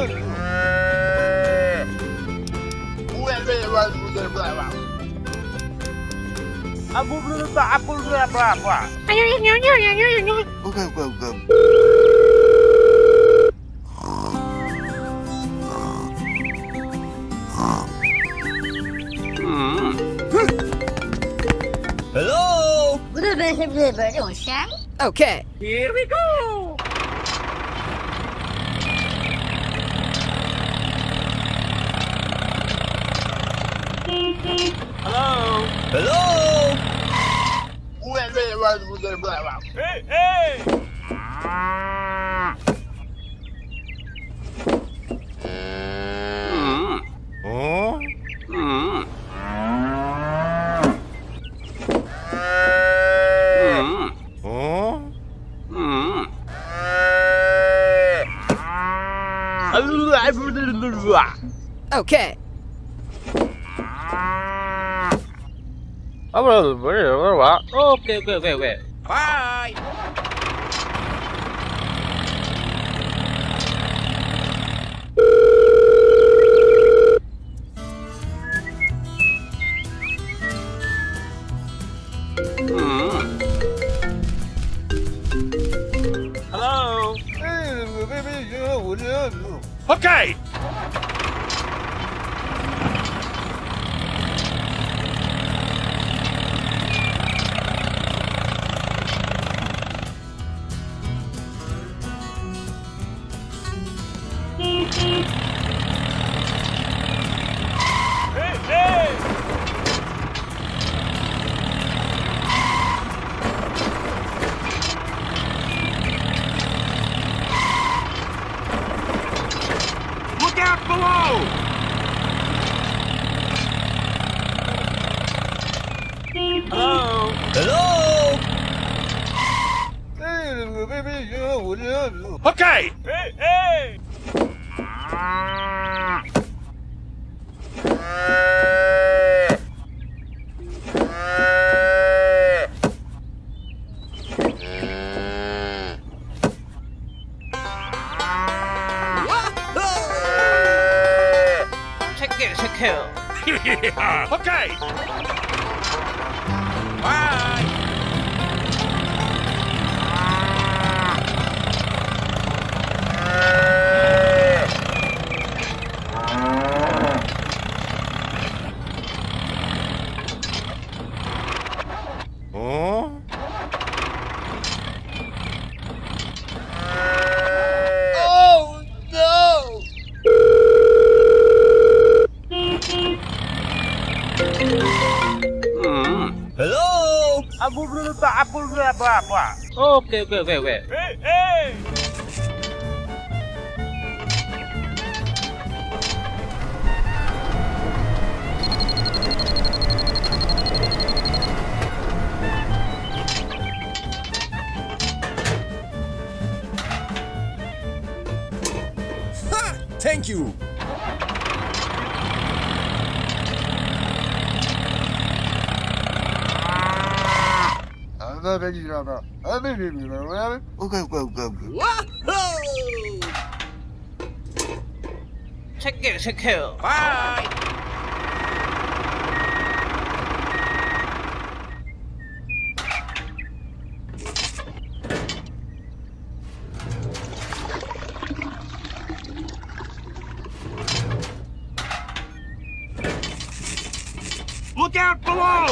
Hello? Okay, here we go. Hello? Hello? Hey, hey! Oh? Okay. Okay. Bye. Hello. Okay. Okay! Hey, hey! Check this, a kill. Okay! Bye! Hello? Okay. Hey, hey! Ha! Thank you! Check it, check it. Bye. Look out below.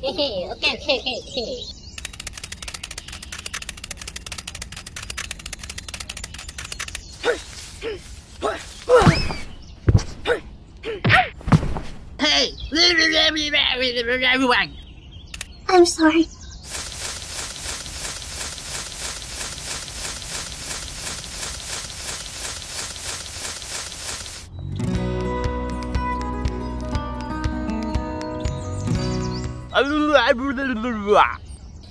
Hey, okay. everyone. I'm sorry.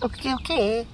Okay, okay. Okay. Okay.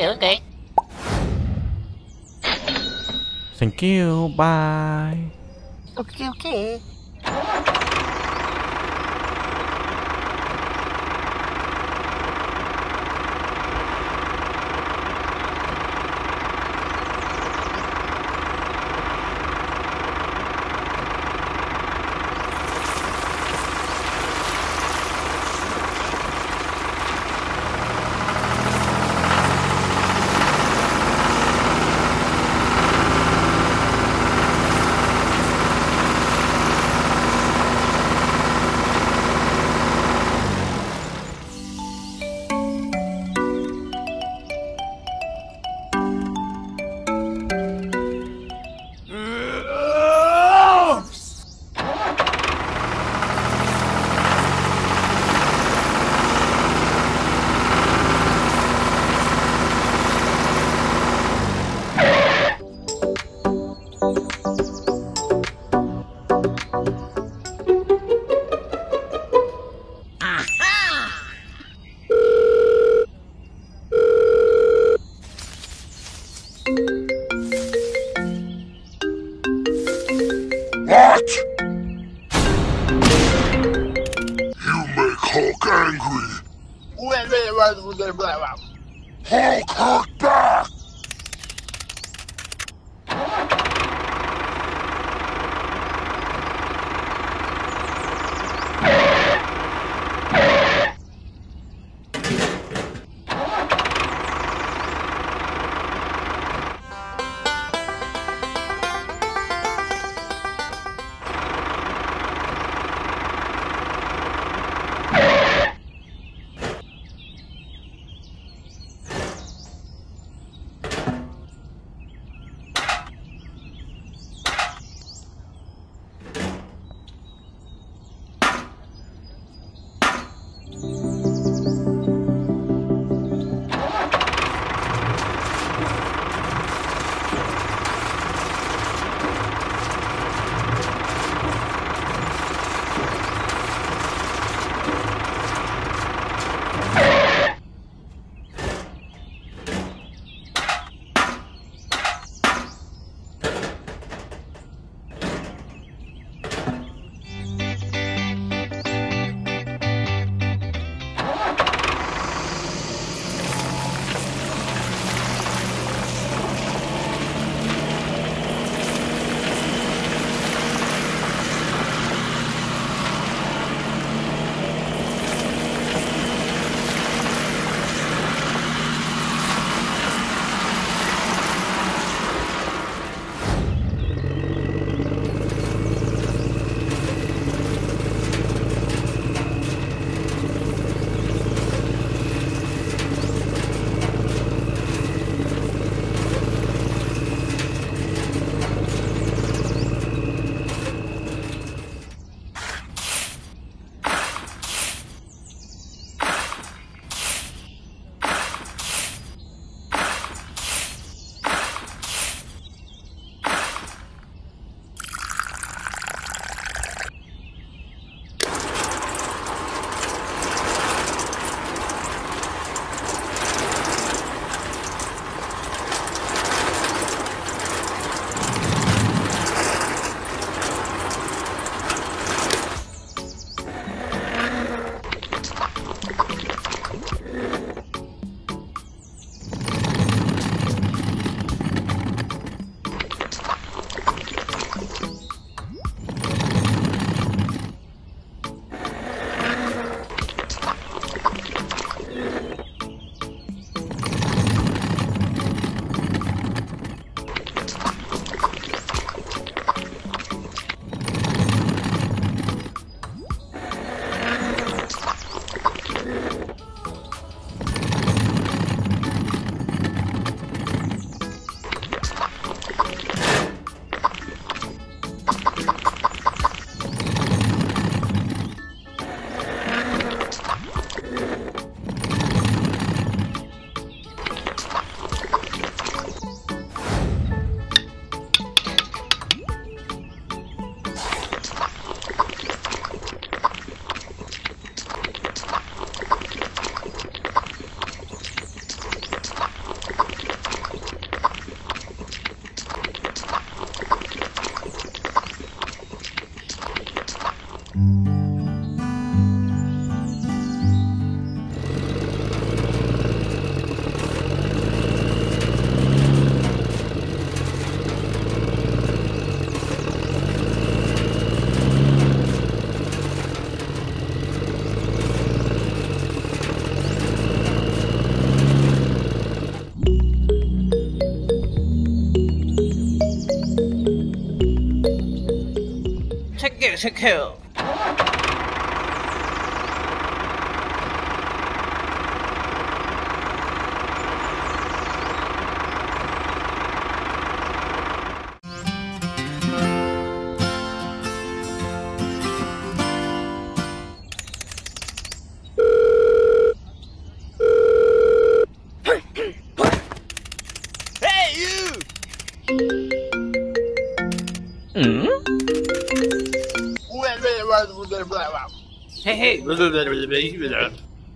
Okay. Thank you. Bye. Okay. beautiful.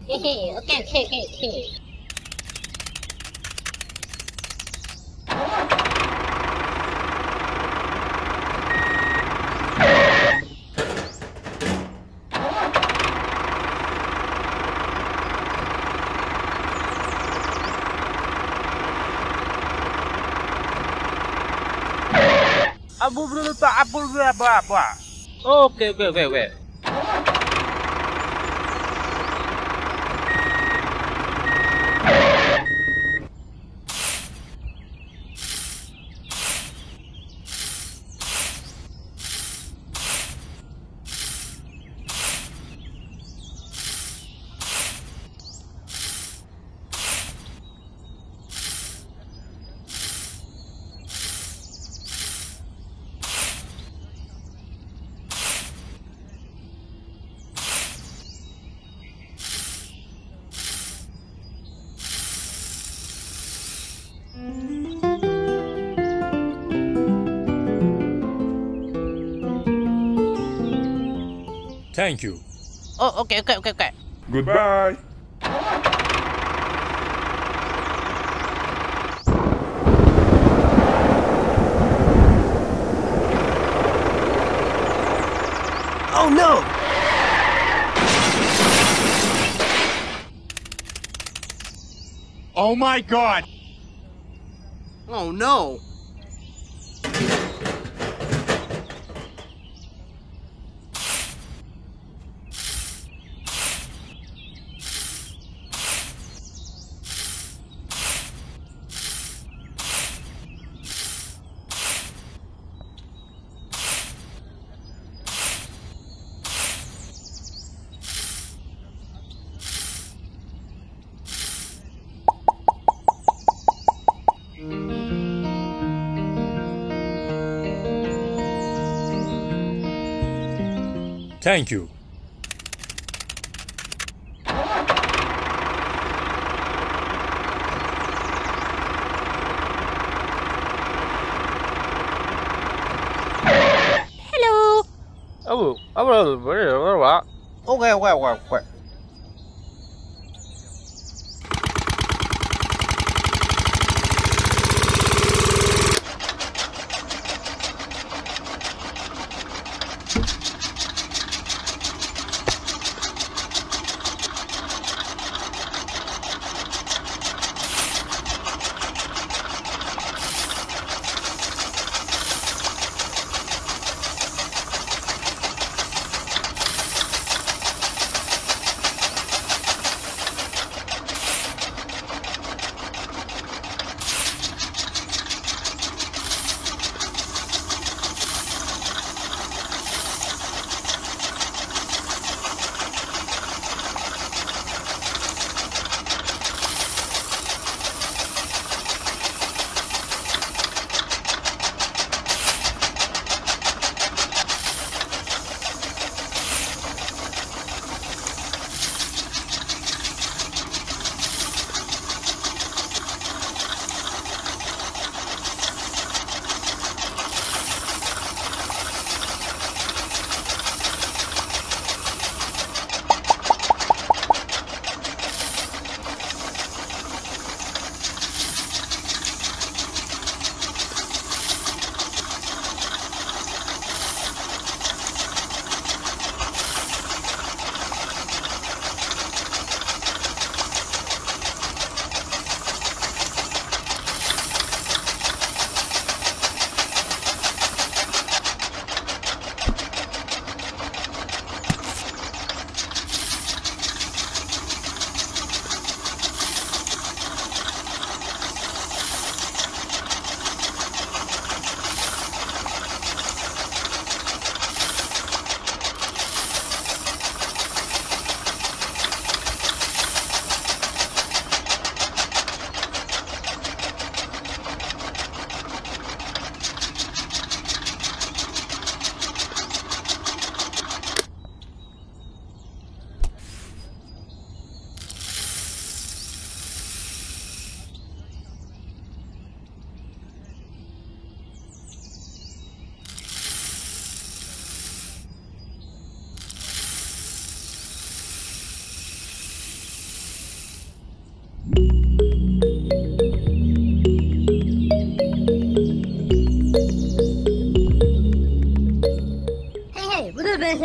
Hey, okay. Okay. Thank you. Oh, okay. Goodbye. Oh no! Oh my God! Oh no! Thank you. Hello. Oh, okay, wait.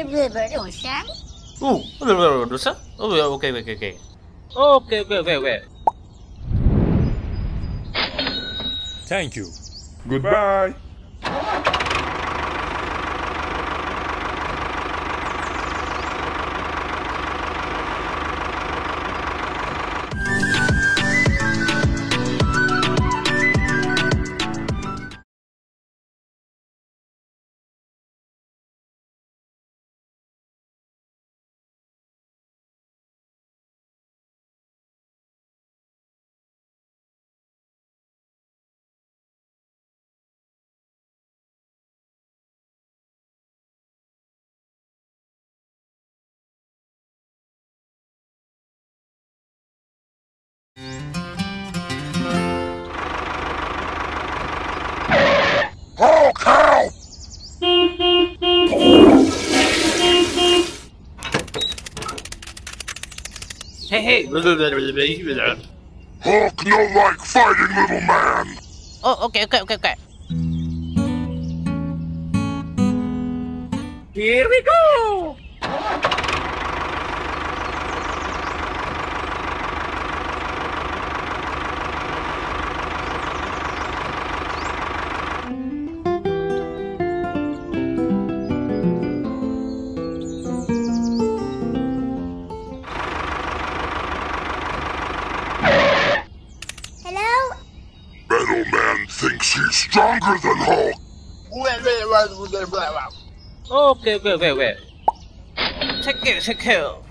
Oh, okay. Okay. Thank you. Goodbye. Oh, cow! Hey! Hulk no like fighting, little man! Oh, okay. Here we go! Thinks he's stronger than Hulk. Okay. Take it.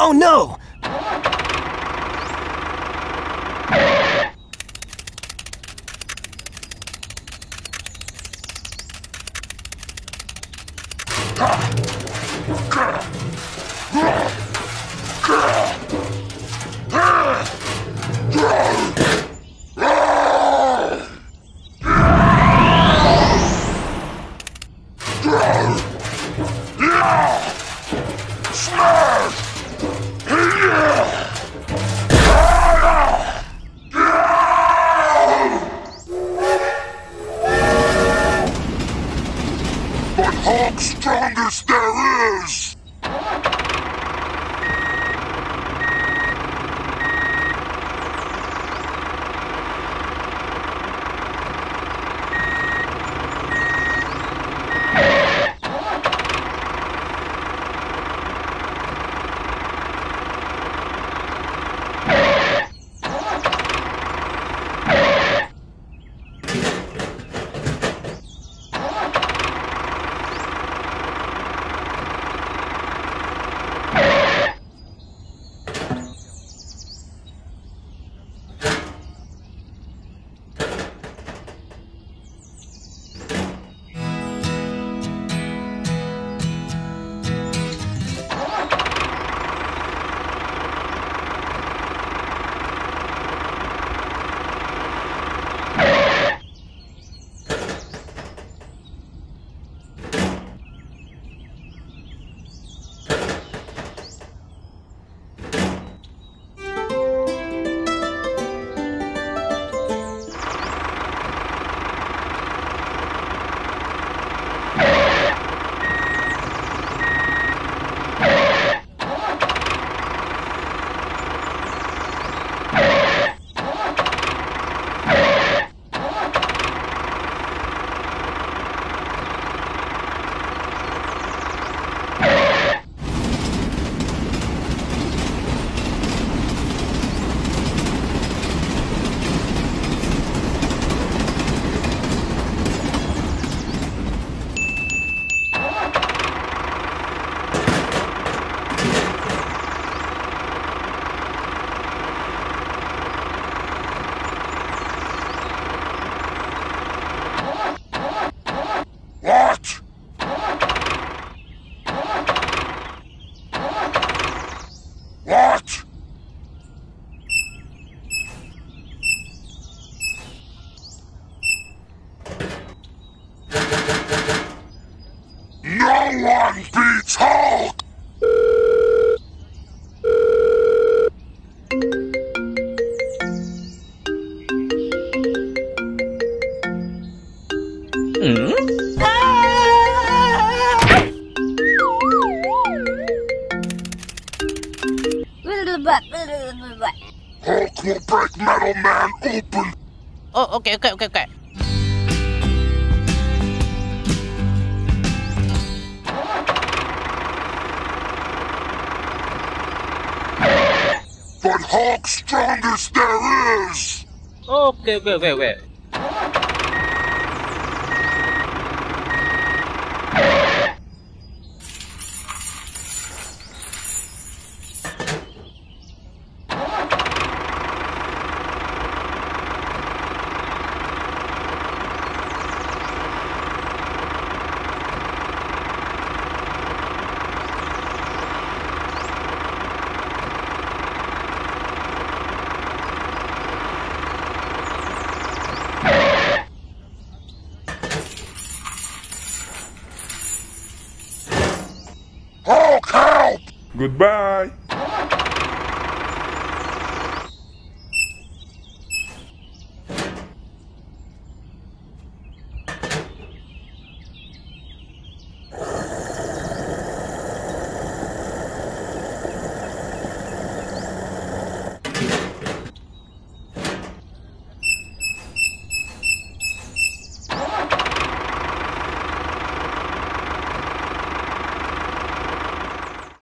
Oh no! Strongest there is! No one beats Hulk! Hulk will break Metal Man open! Oh, okay. But Hulk's strongest there is! Okay. Goodbye!